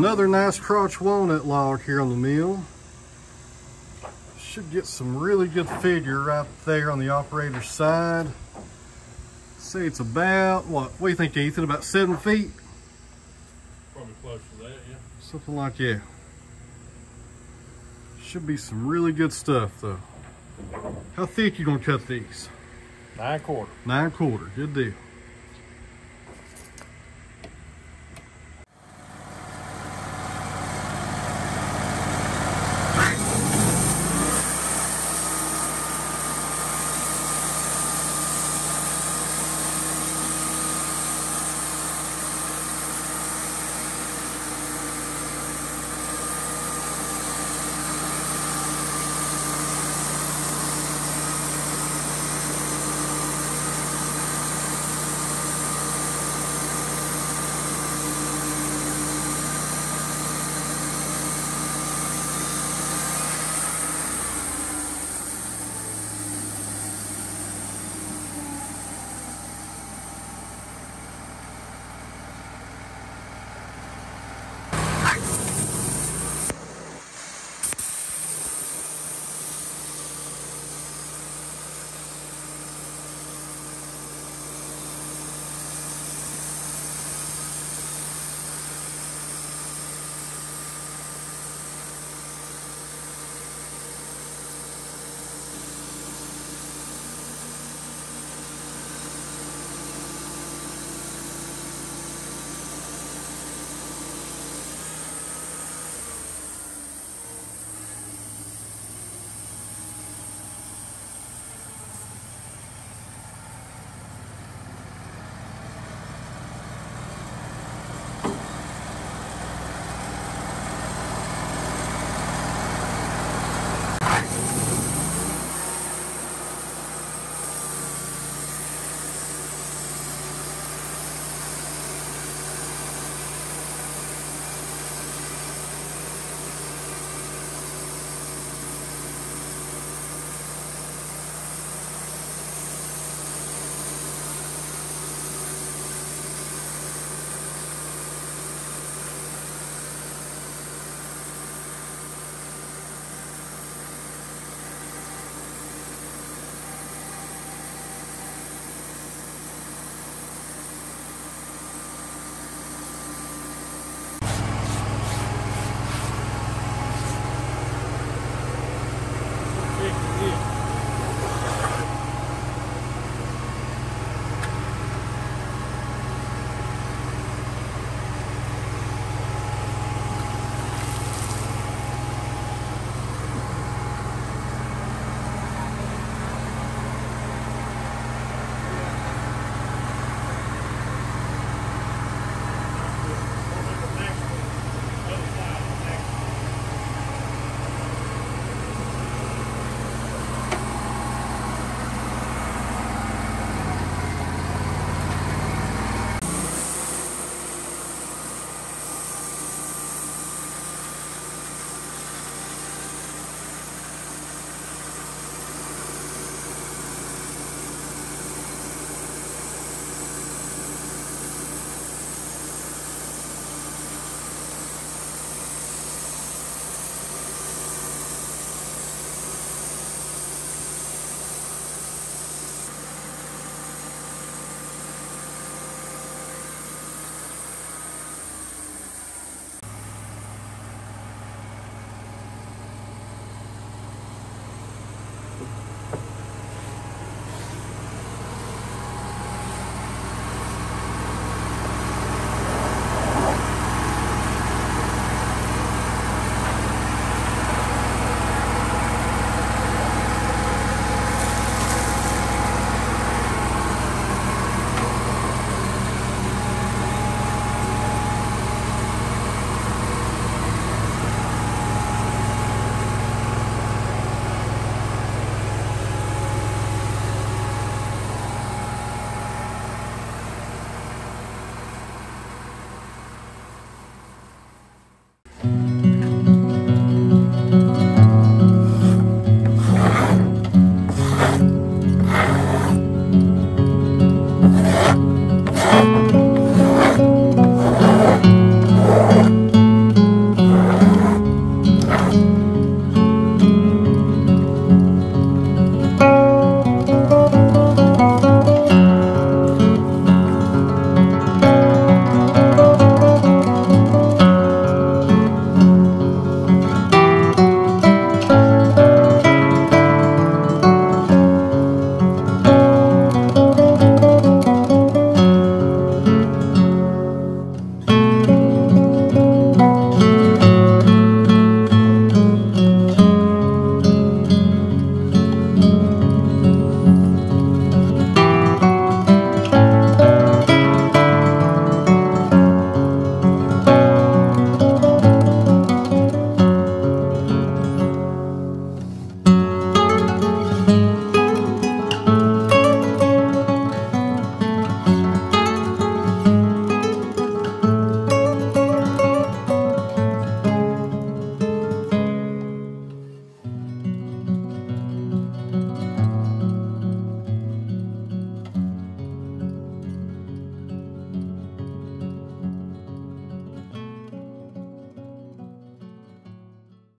Another nice crotch walnut log here on the mill. Should get some really good figure right there on the operator's side. Say it's about, what do you think, Ethan, about 7 feet? Probably close to that, yeah. Something like that. Should be some really good stuff, though. How thick you gonna cut these? 9/4. 9/4, good deal.